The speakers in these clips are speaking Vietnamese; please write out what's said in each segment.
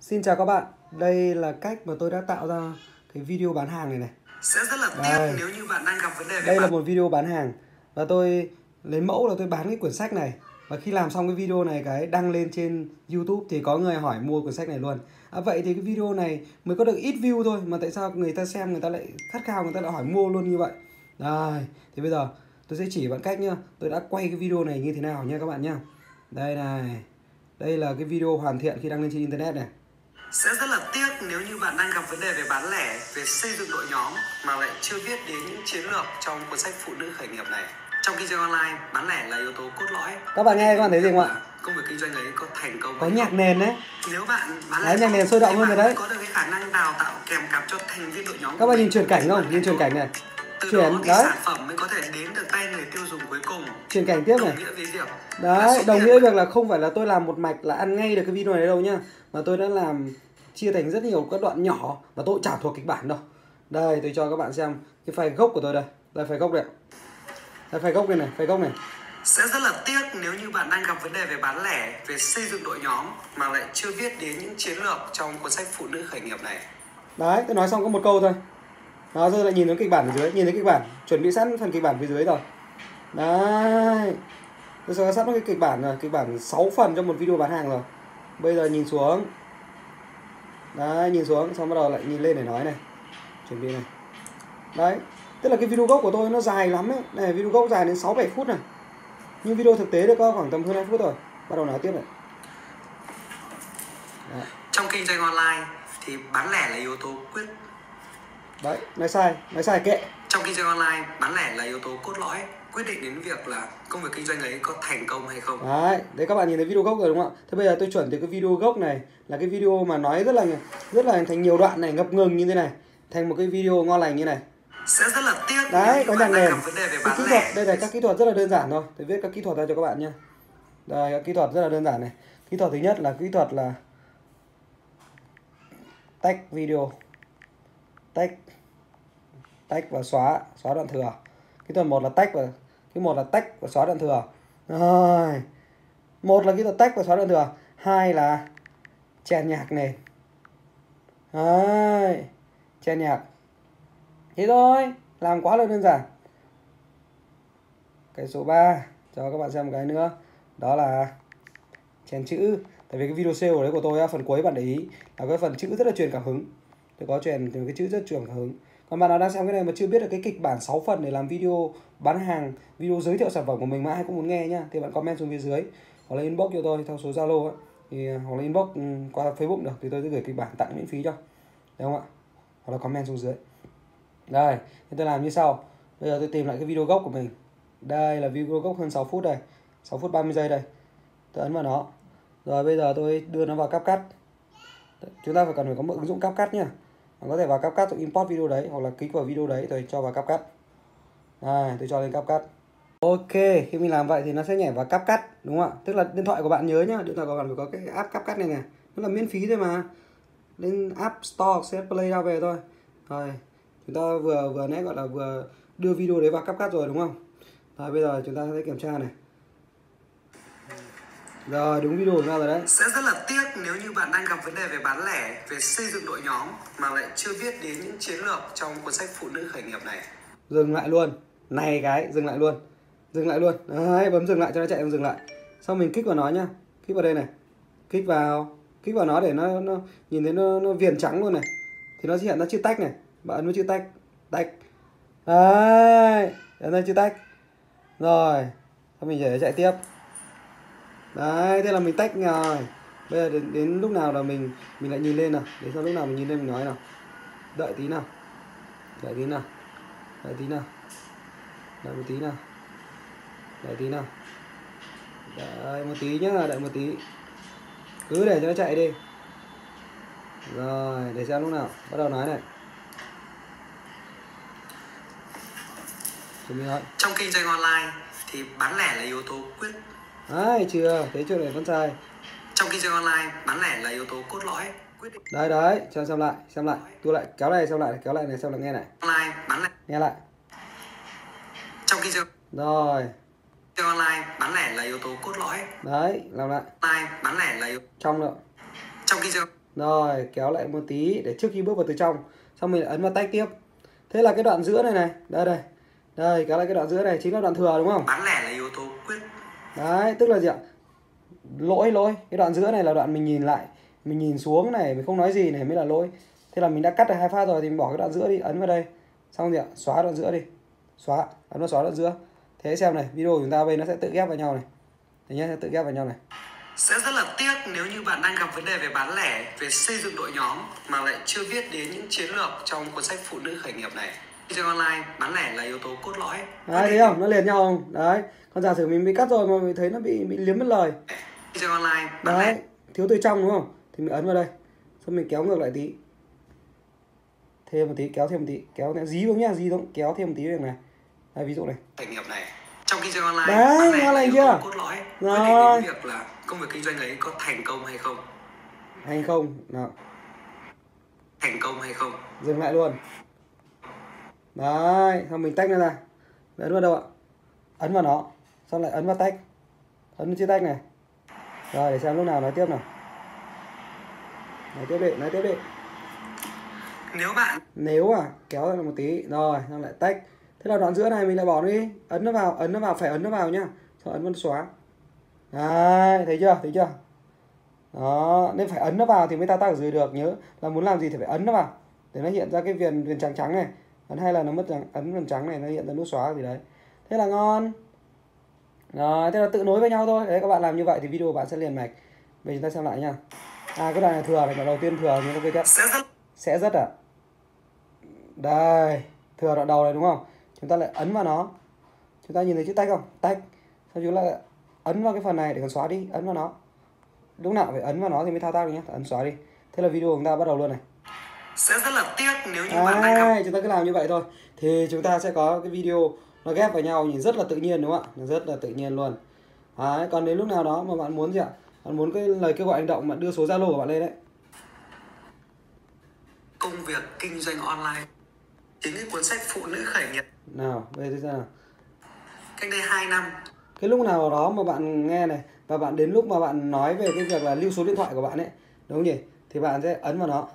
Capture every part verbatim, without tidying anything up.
Xin chào các bạn, đây là cách mà tôi đã tạo ra cái video bán hàng này này. Sẽ rất là tiếc nếu như bạn đang gặp vấn đề về Đây bạn. là một video bán hàng. Và tôi lấy mẫu là tôi bán cái quyển sách này. Và khi làm xong cái video này, cái đăng lên trên YouTube thì có người hỏi mua quyển sách này luôn. À, vậy thì cái video này mới có được ít view thôi, mà tại sao người ta xem người ta lại khát khao, người ta lại hỏi mua luôn như vậy. Rồi, thì bây giờ tôi sẽ chỉ bạn cách nhá. Tôi đã quay cái video này như thế nào nha các bạn nhá. Đây này. Đây là cái video hoàn thiện khi đăng lên trên internet này. Sẽ rất là tiếc nếu như bạn đang gặp vấn đề về bán lẻ, về xây dựng đội nhóm mà lại chưa biết đến những chiến lược trong cuốn sách Phụ nữ khởi nghiệp này. Trong kinh doanh online, bán lẻ là yếu tố cốt lõi. Các bạn nghe các bạn thấy gì không ạ? Công việc kinh doanh ấy có thành công. Có nhạc nền đấy. Nếu bạn bán lẻ, nhạc nền sôi động hơn rồi đấy. Có được cái khả năng đào tạo kèm cặp cho thành viên đội nhóm. Các bạn nhìn chuyển cảnh không? Nhìn chuyển cảnh này. Từ chuyển, đó thì đấy. Sản phẩm mới có thể đến được tay người tiêu dùng cuối cùng. Chuyển cảnh tiếp đồng này. Nghĩa với việc. Đấy, đồng nghĩa việc là không phải là tôi làm một mạch là ăn ngay được cái video này đâu nhá. Mà tôi đã làm chia thành rất nhiều các đoạn nhỏ mà tôi chả thuộc kịch bản đâu. Đây, tôi cho các bạn xem cái file gốc của tôi đây. Đây file gốc này. Đây file gốc này này, file gốc này. Sẽ rất là tiếc nếu như bạn đang gặp vấn đề về bán lẻ, về xây dựng đội nhóm mà lại chưa biết đến những chiến lược trong cuốn sách Phụ nữ khởi nghiệp này. Đấy, tôi nói xong có một câu thôi. Đó, rồi lại nhìn đến kịch bản ở dưới, nhìn đến kịch bản, chuẩn bị sẵn phần kịch bản phía dưới rồi. Đấy. Tôi sẽ sắp cái kịch bản rồi, kịch bản sáu phần trong một video bán hàng rồi. Bây giờ nhìn xuống. Đấy, nhìn xuống, xong bắt đầu lại nhìn lên để nói này. Chuẩn bị này. Đấy, tức là cái video gốc của tôi nó dài lắm ấy. Này, video gốc dài đến sáu bảy phút này. Nhưng video thực tế được có khoảng tầm hơn hai phút rồi. Bắt đầu nói tiếp này. Đấy. Trong kinh doanh online thì bán lẻ là yếu tố quyết. Đấy, nói sai, nói sai kệ. Trong kinh doanh online, bán lẻ là yếu tố cốt lõi quyết định đến việc là công việc kinh doanh ấy có thành công hay không. Đấy, đấy các bạn nhìn thấy video gốc rồi đúng không ạ? Thế bây giờ tôi chuẩn từ cái video gốc này là cái video mà nói rất là rất là thành nhiều đoạn này, ngập ngừng như thế này, thành một cái video ngon lành như này. Sẽ rất là tiếc. Đấy, có nhạc nền. Kỹ thuật, đây là các kỹ thuật rất là đơn giản thôi. Tôi viết các kỹ thuật ra cho các bạn nha. Đây, các kỹ thuật rất là đơn giản này. Kỹ thuật thứ nhất là kỹ thuật là tách video. Tách tách và xóa xóa đoạn thừa. Kỹ thuật một là tách và cái một là tách và xóa đoạn thừa. Rồi. Một là kỹ thuật tách và xóa đoạn thừa, hai là chèn nhạc nền. Rồi. Chèn nhạc. Thế thôi, làm quá là đơn giản. Cái số ba cho các bạn xem một cái nữa, đó là chèn chữ. Tại vì cái video sale đấy của tôi phần cuối bạn để ý là cái phần chữ rất là truyền cảm hứng. Tôi có truyền từ cái chữ rất truyền cảm hứng. Còn bạn nào đang xem cái này mà chưa biết được cái kịch bản sáu phần để làm video bán hàng, video giới thiệu sản phẩm của mình mà ai cũng muốn nghe nhá, thì bạn comment xuống phía dưới hoặc là inbox cho tôi theo số Zalo ấy, thì hoặc là inbox qua Facebook được thì tôi sẽ gửi kịch bản tặng miễn phí cho. Đấy không ạ? Hoặc là comment xuống dưới. Đây, thì tôi làm như sau. Bây giờ tôi tìm lại cái video gốc của mình. Đây là video gốc hơn sáu phút đây, sáu phút ba mươi giây đây. Tôi ấn vào nó. Rồi bây giờ tôi đưa nó vào CapCut. Chúng ta phải cần phải có một ứng dụng CapCut nhá. Bạn có thể vào CapCut, import video đấy hoặc là kích vào video đấy rồi cho vào CapCut. Này, tôi cho lên CapCut. Ok, khi mình làm vậy thì nó sẽ nhảy vào CapCut đúng không ạ? Tức là điện thoại của bạn nhớ nhá, điện thoại của bạn phải có cái app CapCut này này. Nó là miễn phí thôi mà. Lên App Store sẽ play ra về thôi. Rồi, chúng ta vừa vừa nãy gọi là vừa đưa video đấy vào CapCut rồi đúng không? Rồi bây giờ chúng ta sẽ kiểm tra này. Rồi, đúng video ra rồi đấy. Sẽ rất là tiếc nếu như bạn đang gặp vấn đề về bán lẻ, về xây dựng đội nhóm mà lại chưa biết đến những chiến lược trong cuốn sách Phụ nữ khởi nghiệp này. Dừng lại luôn. Này cái, dừng lại luôn. Dừng lại luôn. Đấy, bấm dừng lại cho nó chạy, em dừng lại. Xong mình kích vào nó nhá. Kích vào đây này. Kích vào, kích vào nó để nó nó nhìn thấy nó nó viền trắng luôn này. Thì nó sẽ hiện ra chữ tách này. Bạn ấn vào chữ tách, tách. Đấy, ấn vào chữ tách. Rồi, xong mình để chạy tiếp. Đấy, thế là mình tách rồi. Bây giờ đến, đến lúc nào là mình mình lại nhìn lên nào. Đến sau lúc nào mình nhìn lên mình nói nào. Đợi tí nào. Đợi tí nào. Đợi tí nào. Đợi một tí nào. Đợi tí nào. Đợi một tí nhá, đợi một tí. Cứ để cho nó chạy đi. Rồi, để xem lúc nào. Bắt đầu nói này. Trong kinh doanh online thì bán lẻ là yếu tố quyết. Đấy, chưa, thế chưa để con trai. Trong kinh doanh online, bán lẻ là yếu tố cốt lõi quyết định. Đấy, đấy, cho xem lại, xem lại. Tôi lại kéo này, xem lại, kéo lại này, xem lại nghe này. Online, bán lẻ. Nghe lại. Trong kinh doanh. Rồi. Kinh doanh online, bán lẻ là yếu tố cốt lõi. Đấy, làm lại. Online, bán lẻ là yếu. Trong nữa. Trong kinh doanh. Rồi kéo lại một tí để trước khi bước vào từ trong, xong mình ấn vào tách tiếp. Thế là cái đoạn giữa này này, đây đây, đây kéo lại cái đoạn giữa này chính là đoạn thừa đúng không? Bán lẻ là yếu tố quyết. Đấy, tức là gì ạ? Lỗi lỗi, cái đoạn giữa này là đoạn mình nhìn lại, mình nhìn xuống này, mình không nói gì này mới là lỗi. Thế là mình đã cắt được hai phát rồi thì mình bỏ cái đoạn giữa đi, ấn vào đây, xong gì ạ? Xóa đoạn giữa đi, xóa, ấn vào xóa đoạn giữa. Thế xem này, video của chúng ta bây nó sẽ tự ghép vào nhau này, thế nhé, sẽ tự ghép vào nhau này. Sẽ rất là tiếc nếu như bạn đang gặp vấn đề về bán lẻ, về xây dựng đội nhóm mà lại chưa biết đến những chiến lược trong cuốn sách Phụ nữ khởi nghiệp này. Kinh doanh online, bán lẻ là yếu tố cốt lõi. Đấy, thấy không? Nó liền nhau không? Đấy. Còn giả sử mình bị cắt rồi mà mình thấy nó bị bị liếm mất lời. Kinh doanh online, bán lẻ thiếu từ trong đúng không? Thì mình ấn vào đây, xong mình kéo ngược lại tí, thêm một tí, kéo thêm một tí, kéo thêm dí đúng nhá, dí đúng, kéo thêm một tí này. Đây, ví dụ này. Khởi nghiệp này. Trong kinh doanh online, đấy, bán lẻ là cốt lõi. Rồi. Việc là công việc kinh doanh ấy có thành công hay không? Hay không? Nào. Thành công hay không? Dừng lại luôn. Đấy, xong mình tách nó ra. Ấn vào đâu ạ? Ấn vào nó, xong lại ấn vào tách. Ấn vào chiếc tách này. Rồi, để xem lúc nào nói tiếp nào. Nói tiếp đi, nói tiếp đi. Nếu bạn... Nếu à, kéo ra một tí. Rồi, xong lại tách. Thế là đoạn giữa này mình lại bỏ nó đi. Ấn nó vào, ấn nó vào, phải ấn nó vào nhá. Xong ấn vào xóa. Đấy, thấy chưa, thấy chưa? Đó, nên phải ấn nó vào thì mới ta tác ở dưới được. Nhớ là muốn làm gì thì phải ấn nó vào để nó hiện ra cái viền viền trắng trắng này. Ấn hai là nó mất trắng, ấn viền trắng này nó hiện ra nút xóa gì đấy. Thế là ngon. Đó, thế là tự nối với nhau thôi. Đấy, các bạn làm như vậy thì video của bạn sẽ liền mạch. Bây giờ chúng ta xem lại nha. À, cái đoạn này thừa này, đoạn đầu tiên thừa thì nó gây cắt. Sẽ rất à? Đây, thừa đoạn đầu này đúng không? Chúng ta lại ấn vào nó. Chúng ta nhìn thấy chữ tách không? Tách. Sau chúng ta lại ấn vào cái phần này để còn xóa đi, ấn vào nó. Lúc nào phải ấn vào nó thì mới thao tác được nhé. Ấn xóa đi. Thế là video của chúng ta bắt đầu luôn này. Sẽ rất là tiếc nếu như à, bạn đang... Chúng ta cứ làm như vậy thôi thì chúng ta sẽ có cái video nó ghép vào nhau, nhìn rất là tự nhiên đúng không ạ? Rất là tự nhiên luôn. Đấy, còn đến lúc nào đó mà bạn muốn gì ạ? Bạn muốn cái lời kêu gọi hành động, bạn đưa số Zalo của bạn lên đấy. Công việc kinh doanh online chính cái cuốn sách Phụ nữ khởi nghiệp. Nào, bây giờ nào. Cách đây hai năm. Cái lúc nào đó mà bạn nghe này và bạn đến lúc mà bạn nói về cái việc là lưu số điện thoại của bạn ấy, đúng không nhỉ? Thì bạn sẽ ấn vào nó.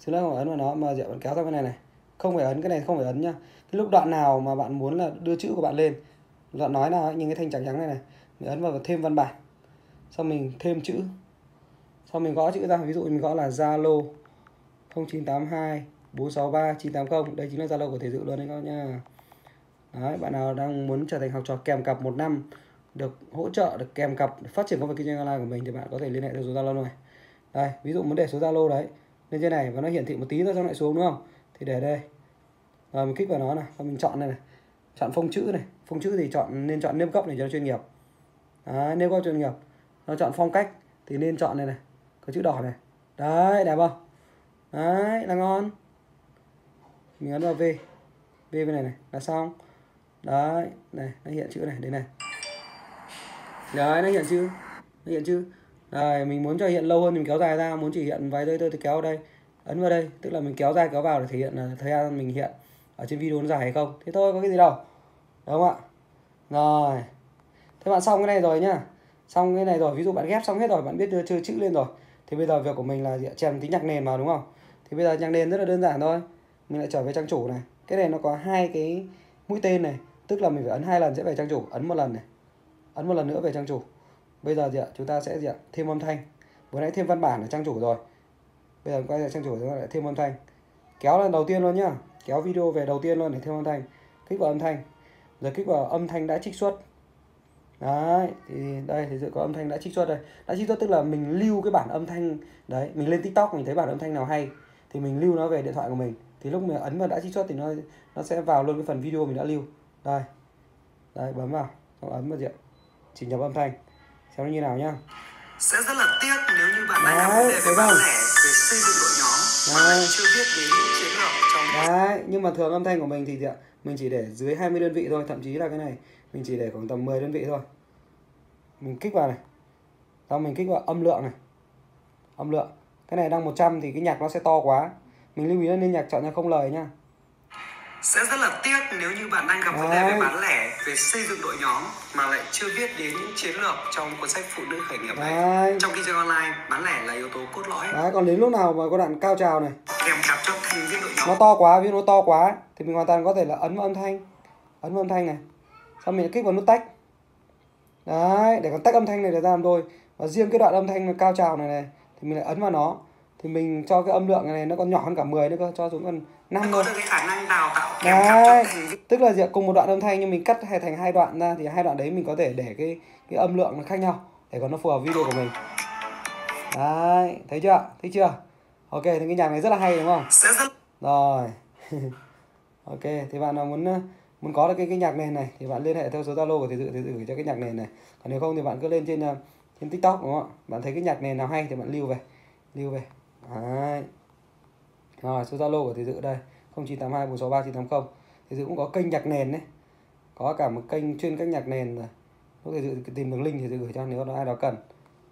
Chứ nó không ấn vào nó mà dễ bạn kéo ra cái này này. Không phải ấn cái này, không phải ấn nhá. Cái lúc đoạn nào mà bạn muốn là đưa chữ của bạn lên, đoạn nói nào ấy, những cái thanh trắng trắng này này, mình ấn vào và thêm văn bản. Xong mình thêm chữ. Xong mình gõ chữ ra, ví dụ mình gõ là Zalo không chín tám hai bốn sáu ba chín tám không. Đây chính là Zalo của Thầy Dự luôn đấy các bạn nha. Đấy, bạn nào đang muốn trở thành học trò kèm cặp một năm, được hỗ trợ, được kèm cặp để phát triển công việc kinh doanh online của mình thì bạn có thể liên hệ theo số Zalo này. Đây, ví dụ muốn để số Zalo đấy lên trên này và nó hiển thị một tí rồi xong lại xuống đúng không? Thì để đây. Rồi mình kích vào nó này, và mình chọn này này. Chọn phông chữ này, phông chữ thì chọn nên chọn nếp góc này cho nó chuyên nghiệp. Đấy, nếp góc chuyên nghiệp. Nó chọn phong cách thì nên chọn này này, có chữ đỏ này. Đấy, đẹp không? Đấy, là ngon. Mình ấn vào V. V bên này này là xong. Đấy, này, nó hiện chữ này, đến này. Đấy, nó hiện chữ. Nó hiện chữ. Đấy, mình muốn cho hiện lâu hơn thì mình kéo dài ra, muốn chỉ hiện vài giây thôi thì kéo vào đây. Ấn vào đây, tức là mình kéo dài kéo vào để thể hiện là thời gian mình hiện ở trên video nó dài hay không. Thế thôi, có cái gì đâu. Đúng không ạ? Rồi. Thế bạn xong cái này rồi nhá. Xong cái này rồi, ví dụ bạn ghép xong hết rồi, bạn biết đưa chơi chữ lên rồi. Thì bây giờ việc của mình là chèn tí nhạc nền vào đúng không? Thì bây giờ nhạc nền rất là đơn giản thôi. Mình lại trở về trang chủ này. Cái này nó có hai cái mũi tên này, tức là mình phải ấn hai lần sẽ về trang chủ, ấn một lần này, ấn một lần nữa về trang chủ. Bây giờ gì ạ? Chúng ta sẽ gì ạ? Thêm âm thanh. Vừa nãy thêm văn bản ở trang chủ rồi. Bây giờ quay lại trang chủ chúng ta lại thêm âm thanh. Kéo lần đầu tiên luôn nhá. Kéo video về đầu tiên luôn để thêm âm thanh. Kích vào âm thanh. Rồi kích vào âm thanh đã trích xuất. Đấy, thì đây thì dự có âm thanh đã trích xuất đây. Đã trích xuất tức là mình lưu cái bản âm thanh đấy, mình lên TikTok mình thấy bản âm thanh nào hay thì mình lưu nó về điện thoại của mình. Thì lúc mình ấn vào đã trích xuất thì nó nó sẽ vào luôn cái phần video mình đã lưu. Đây. Đây, bấm vào, xong ấn vào diện chỉnh nhập âm thanh. Xem nó như nào nhá. Sẽ rất là tiếc nếu như bạn đang làm về bán lẻ, về xây dựng đội nhóm mà chưa biết đến chiến lược trong. Đấy, nhưng mà thường âm thanh của mình thì gì ạ? Mình chỉ để dưới hai mươi đơn vị thôi, thậm chí là cái này mình chỉ để khoảng tầm mười đơn vị thôi. Mình kích vào này. Xong mình kích vào âm lượng này. Âm lượng. Cái này đang một trăm thì cái nhạc nó sẽ to quá. Mình lưu ý là nên nhạc chọn nhạc không lời nhá. Sẽ rất là tiếc nếu như bạn đang gặp vấn đề về bán lẻ, về xây dựng đội nhóm mà lại chưa biết đến những chiến lược trong cuốn sách Phụ nữ khởi nghiệp này. Đấy. Trong kinh doanh online, bán lẻ là yếu tố cốt lõi. Đấy, còn đến lúc nào mà có đoạn cao trào này kèm cặp cho thành viên đội nhóm nó to quá, video to quá thì mình hoàn toàn có thể là ấn vào âm thanh, ấn vào âm thanh này, xong mình kích vào nút tách. Đấy, để còn tách âm thanh này để ra làm đôi. Và riêng cái đoạn âm thanh cao trào này này thì mình lại ấn vào nó, thì mình cho cái âm lượng này nó còn nhỏ hơn cả mười nữa cơ, cho xuống còn năm thôi. Cái khả năng đào tạo kèm cặp cho thành... Tức là cùng một đoạn âm thanh nhưng mình cắt hay thành hai đoạn ra, thì hai đoạn đấy mình có thể để cái cái âm lượng nó khác nhau để còn nó phù hợp video của mình. Đấy, thấy chưa? Thấy chưa? Ok, thì cái nhạc này rất là hay đúng không? Rồi. Ok, thì bạn nào muốn muốn có được cái cái nhạc nền này thì bạn liên hệ theo số Zalo của Thầy Dự, Thầy Dự gửi cho cái nhạc nền này. Còn nếu không thì bạn cứ lên trên trên TikTok đúng không ạ? Bạn thấy cái nhạc nền nào hay thì bạn lưu về, lưu về. Đấy. Rồi, số Zalo của Thầy Dự đây, không chín tám hai bốn sáu ba chín tám không. Thầy Dự cũng có kênh nhạc nền đấy, có cả một kênh chuyên các nhạc nền rồi. Lúc Thầy Dự tìm đường link thì Thầy Dự gửi cho nếu ai đó cần,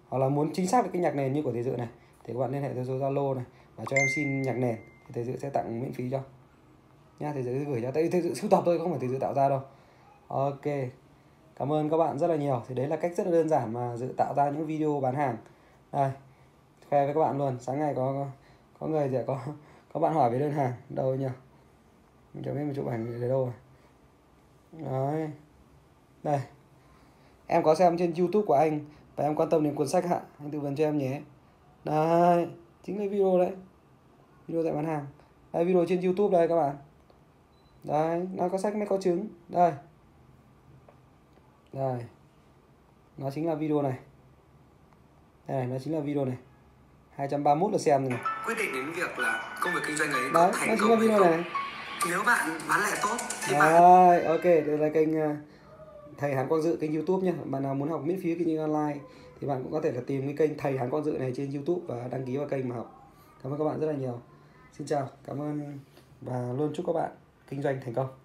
hoặc là muốn chính xác được cái nhạc nền như của Thầy Dự này thì các bạn liên hệ theo số Zalo này và cho em xin nhạc nền thì Thầy Dự sẽ tặng miễn phí cho nha. Thầy Dự gửi cho, tại vì Thầy Dự sưu tập thôi, không phải Thầy Dự tạo ra đâu. Ok, cảm ơn các bạn rất là nhiều. Thì đấy là cách rất là đơn giản mà Dự tạo ra những video bán hàng. Đây, khoe với các bạn luôn. Sáng nay có có người sẽ có có bạn hỏi về đơn hàng đâu nhỉ, mình chẳng biết một chụp ảnh về đâu rồi. Đấy, đây em có xem trên YouTube của anh và em quan tâm đến cuốn sách, hạ anh tư vấn cho em nhé. Đây chính cái video đấy, video dạy bán hàng đây, video trên YouTube đây các bạn. Đấy, nó có sách mới có trứng đây, đây nó chính là video này, đây nó chính là video này, hai trăm ba mươi mốt lượt xem rồi này. Quyết định đến việc là công việc kinh doanh ấy đấy, có thành công hay không. Nếu bạn bán lẻ tốt thì đấy, bạn... Ok, đây là kênh Thầy Hán Quang Dự, kênh YouTube nhé. Bạn nào muốn học miễn phí kinh doanh online thì bạn cũng có thể là tìm cái kênh Thầy Hán Quang Dự này trên YouTube và đăng ký vào kênh mà học. Cảm ơn các bạn rất là nhiều. Xin chào, cảm ơn và luôn chúc các bạn kinh doanh thành công.